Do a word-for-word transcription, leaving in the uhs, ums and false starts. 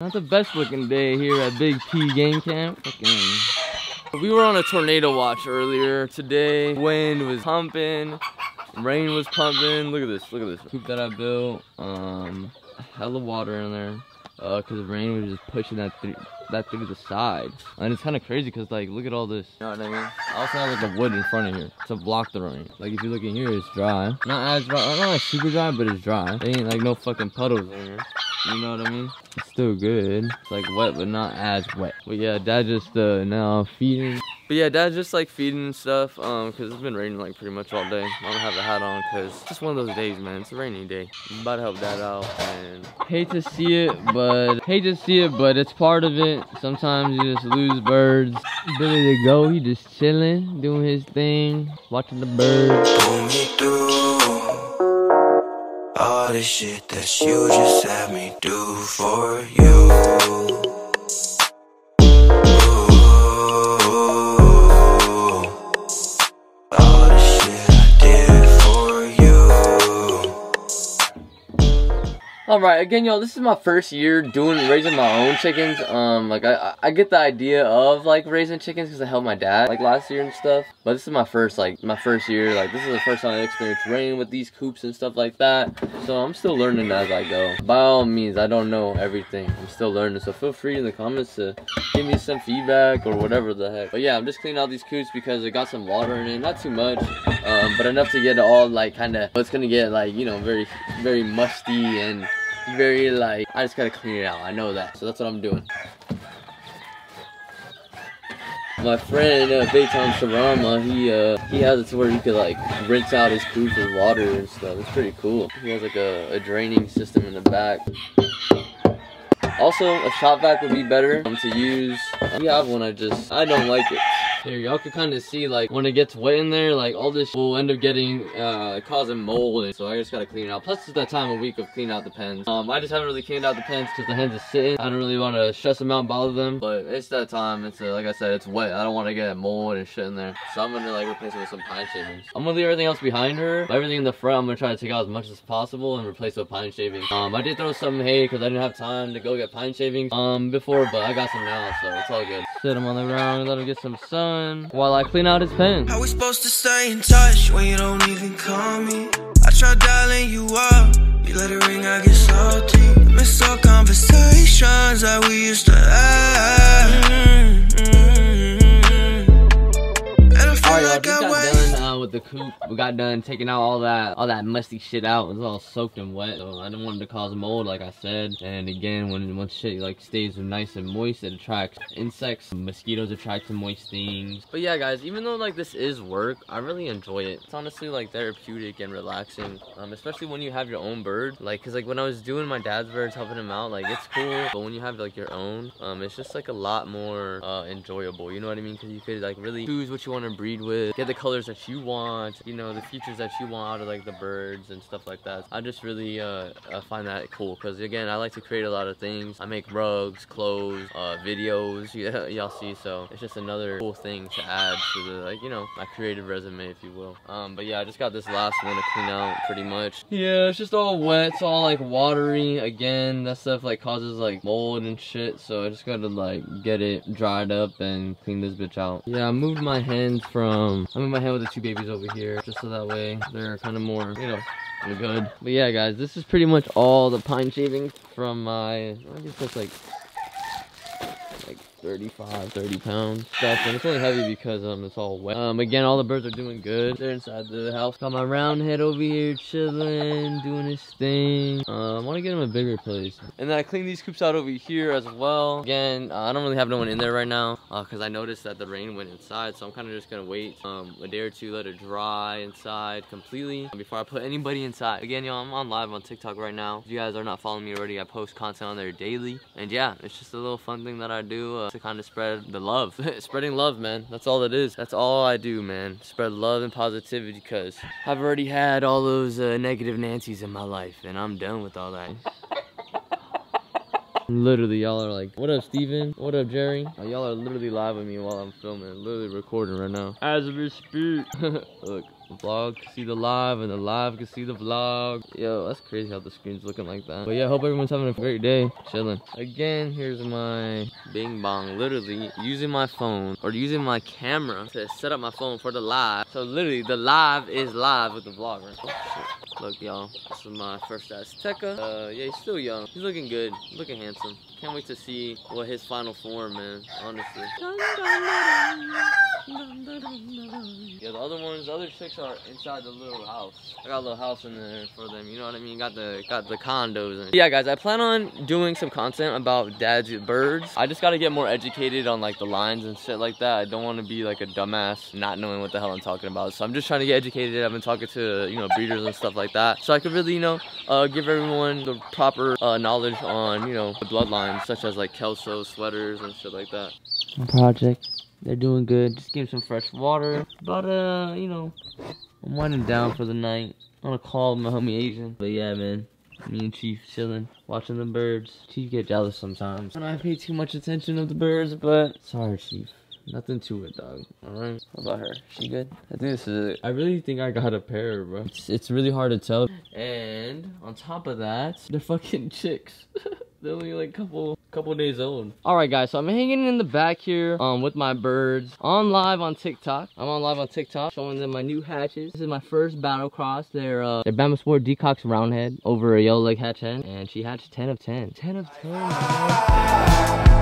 Not the best looking day here at Big P Game Camp. Fucking. We were on a tornado watch earlier today. Wind was pumping, rain was pumping. Look at this, look at this coop that I built. Um, hella water in there, uh, cause the rain was just pushing that through, that through the side. And it's kind of crazy, cause like, look at all this. You know what I mean? I also have like a wood in front of here to block the rain. Like if you look in here, it's dry. Not as dry, not like super dry, but it's dry. There ain't like no fucking puddles in here. You know what I mean? It's still good. It's like wet, but not as wet. But yeah, dad just uh, now feeding. But yeah, dad's just like feeding and stuff, um, cause it's been raining like pretty much all day. I don't have a hat on, cause it's just one of those days, man. It's a rainy day. I'm about to help dad out, and hate to see it, but hate to see it, but it's part of it. Sometimes you just lose birds. Billy the goat, he just chilling, doing his thing, watching the birds. All the shit that you just had me do for you. Ooh. All the shit I did for you. Alright, again y'all, this is my first year doing raising my own chickens. Um, like I, I get the idea of like raising chickens because I helped my dad like last year and stuff. But this is my first, like, my first year. Like, this is the first time I experienced rain with these coops and stuff like that. So I'm still learning as I go. By all means, I don't know everything. I'm still learning. So feel free in the comments to give me some feedback or whatever the heck. But yeah, I'm just cleaning out these coops because it got some water in it. Not too much, um, but enough to get it all, like, kind of, it's going to get, like, you know, very, very musty and very, like, I just got to clean it out. I know that. So that's what I'm doing. My friend uh, Peyton Sarama, he uh, he has it to where he could like rinse out his coops with water and stuff. It's pretty cool. He has like a, a draining system in the back. Also, a shop vac would be better um, to use. We have one. I just I don't like it. Here, y'all can kind of see like when it gets wet in there, like all this will end up getting uh, causing mold, and so I just gotta clean it out. Plus, it's that time of week of cleaning out the pens. Um, I just haven't really cleaned out the pens because the hens are sitting. I don't really want to stress them out, and bother them, but it's that time. It's uh, like I said, it's wet. I don't want to get mold and shit in there, so I'm gonna like replace it with some pine shavings. I'm gonna leave everything else behind her. Everything in the front, I'm gonna try to take out as much as possible and replace it with pine shavings. Um, I did throw some hay because I didn't have time to go get pine shavings um before, but I got some now, so it's all good. Sit him on the ground, let him get some sun. While I clean out his pen. How we supposed to stay in touch when you don't even call me? I try dialing you up, you let it ring, I get salty. I miss all conversations that we used to have. Mm-hmm. And I feel right, like I wait. Done uh, with the coop, we got done taking out all that all that musty shit out. It was all soaked and wet, so I didn't want it to cause mold, like I said. And again, when once shit like stays nice and moist, it attracts insects. Mosquitoes attract to moist things. But yeah, guys, even though like this is work, I really enjoy it. It's honestly like therapeutic and relaxing, um, especially when you have your own bird. Like, cause like when I was doing my dad's birds, helping him out, like it's cool. But when you have like your own, um, it's just like a lot more uh, enjoyable. You know what I mean? Cause you could like really choose what you want to breed with, get the colors that you want, you know, the features that you want out of like the birds and stuff like that. I just really uh, uh find that cool, because again, I like to create a lot of things. I make rugs, clothes, uh videos, yeah, y'all see. So it's just another cool thing to add to the, like, you know, my creative resume, if you will. Um but yeah, I just got this last one to clean out pretty much. Yeah, it's just all wet, it's all like watery. Again, that stuff like causes like mold and shit, so I just gotta like get it dried up and clean this bitch out. Yeah, I moved my hens from I moved my hen with the two babies over here, just so that way they're kind of more, you know, good. But yeah, guys, this is pretty much all the pine shavings from my, I guess that's like like thirty-five, thirty pounds stuff, and it's only heavy because um it's all wet. Um again, all the birds are doing good. They're inside the house. Got my round head over here chilling, doing his thing. Uh, I want to get him a bigger place. And then I clean these coops out over here as well. Again, uh, I don't really have no one in there right now because uh, I noticed that the rain went inside, so I'm kind of just gonna wait um a day or two, let it dry inside completely before I put anybody inside. Again, y'all, I'm on live on TikTok right now. If you guys are not following me already, I post content on there daily, and yeah, it's just a little fun thing that I do. Uh, to kind of spread the love. Spreading love, man, that's all it is. That's all I do, man. Spread love and positivity, because I've already had all those uh, negative Nancys in my life, and I'm done with all that. Literally, y'all are like, what up, Steven? What up, Jerry? Uh, y'all are literally live with me while I'm filming, literally recording right now as we speak. Look, The vlog can see the live and the live can see the vlog. Yo, that's crazy how the screen's looking like that. But yeah, hope everyone's having a great day, chilling. Again, here's my bing bong, literally using my phone or using my camera to set up my phone for the live. So literally the live is live with the vlog, right? Oh, shit. Look, y'all, this is my first Azteca. Uh, yeah, he's still young. He's looking good, looking handsome. Can't wait to see what his final form, man, honestly. Yeah, the other ones, the other chicks are inside the little house. I got a little house in there for them, you know what I mean? Got the got the condos and yeah, guys, I plan on doing some content about dad's birds. I just gotta get more educated on like the lines and shit like that. I don't want to be like a dumbass not knowing what the hell I'm talking about. So I'm just trying to get educated. I've been talking to, you know, breeders and stuff like that. So I could really, you know, uh, give everyone the proper uh, knowledge on, you know, the bloodlines, such as like Kelso, sweaters and shit like that. Project. They're doing good. Just give them some fresh water. But, uh, you know, I'm winding down for the night. I'm gonna call my homie Asian. But yeah, man. Me and Chief chilling, watching the birds. Chief get jealous sometimes. And I pay too much attention of the birds, but sorry, Chief. Nothing to it, dog. Alright. How about her? She good? I think this is it. I really think I got a pair, bro. It's, it's really hard to tell. And on top of that, they're fucking chicks. They're only like couple couple days old. Alright guys, so I'm hanging in the back here um with my birds. On live on TikTok. I'm on live on TikTok showing them my new hatches. This is my first battle cross. They're uh they're Bama Sport Decox roundhead over a yellow leg hatch hen. And she hatched ten of ten. ten of ten.